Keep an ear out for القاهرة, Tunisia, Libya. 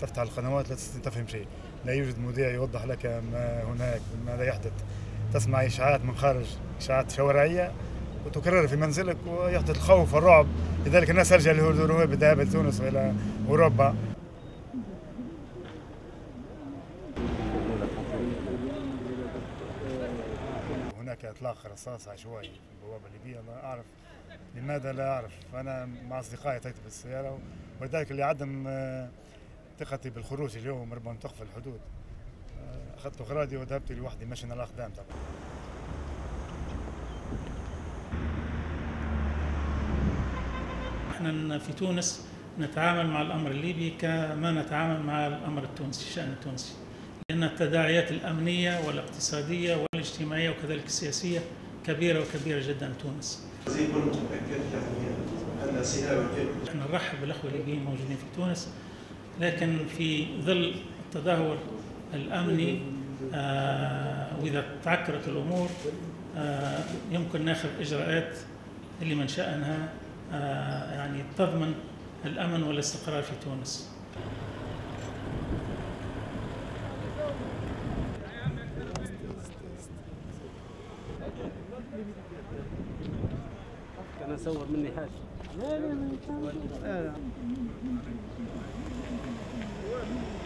تفتح القنوات لا تفهم شيء، لا يوجد مذيع يوضح لك ما هناك ماذا يحدث، تسمع إشاعات من خارج، إشاعات شوارعية وتكرر في منزلك ويحدث الخوف والرعب، لذلك الناس تلجأ للهروب بالذهاب إلى تونس وإلى أوروبا. هناك إطلاق رصاص عشوائي في البوابة الليبية، لا أعرف لماذا، لا أعرف، فأنا مع أصدقائي تكتب السيارة، ولذلك لعدم ثقتي بالخروج اليوم ربما تخفى الحدود أخذت أغراضي وذهبت لوحدي مشي على الأقدام. طبعا احنا في تونس نتعامل مع الأمر الليبي كما نتعامل مع الأمر التونسي، الشأن التونسي، لأن التداعيات الأمنية والاقتصادية والاجتماعية وكذلك السياسية كبيرة وكبيرة جدا تونس. احنا نرحب بالأخوة الليبيين موجودين في تونس، لكن في ظل التدهور الأمني وإذا تعكرت الأمور يمكن ناخذ إجراءات اللي من شأنها يعني تضمن الأمن والاستقرار في تونس. أنا أصور مني حاجة. لا لا لا